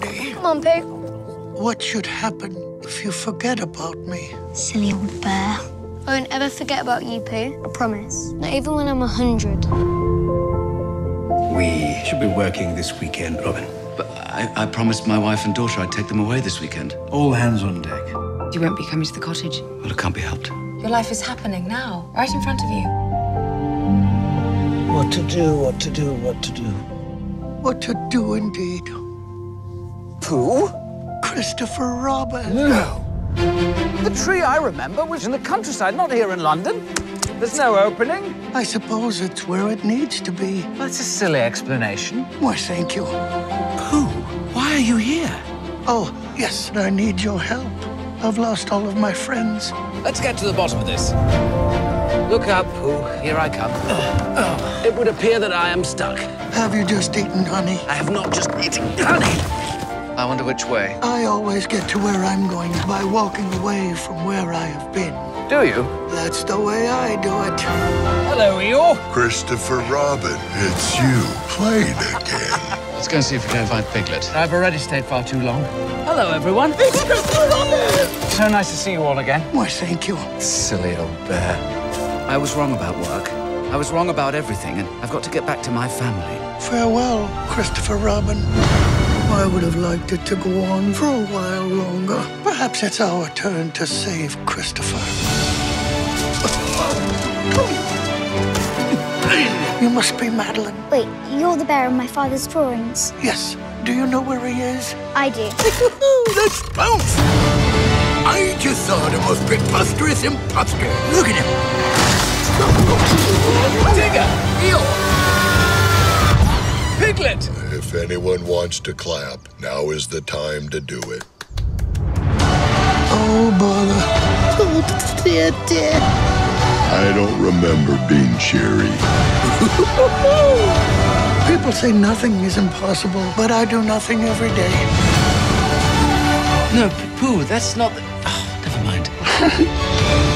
Come on, Pooh. What should happen if you forget about me? Silly old bear. I won't ever forget about you, Pooh. I promise. Not even when I'm 100. We should be working this weekend, Robin. But I promised my wife and daughter I'd take them away this weekend. All hands on deck. You won't be coming to the cottage. Well, it can't be helped. Your life is happening now, right in front of you. What to do, what to do, what to do. What to do indeed. Pooh? Christopher Robin. No. The tree I remember was in the countryside, not here in London. There's no opening. I suppose it's where it needs to be. That's a silly explanation. Why, thank you. Pooh, why are you here? Oh, yes, I need your help. I've lost all of my friends. Let's get to the bottom of this. Look up, Pooh. Here I come. Oh. It would appear that I am stuck. Have you just eaten honey? I have not just eaten honey. I wonder which way. I always get to where I'm going by walking away from where I have been. Do you? That's the way I do it. Hello, Eeyore. Christopher Robin, it's you. Played again. Let's go and see if we can find Piglet. I've already stayed far too long. Hello, everyone. It's Christopher Robin! So nice to see you all again. Why, thank you. Silly old bear. I was wrong about work. I was wrong about everything, and I've got to get back to my family. Farewell, Christopher Robin. I would have liked it to go on for a while longer. Perhaps it's our turn to save Christopher. You must be Madeline. Wait, you're the bear in my father's drawings? Yes. Do you know where he is? I do. Let's bounce! I just saw the most preposterous imposter. Look at him! Digger! Eeyore! Piglet! If anyone wants to clap, now is the time to do it. Oh, bother. Oh, dear, dear. I don't remember being cheery. People say nothing is impossible, but I do nothing every day. No, Pooh, that's not the... Oh, never mind.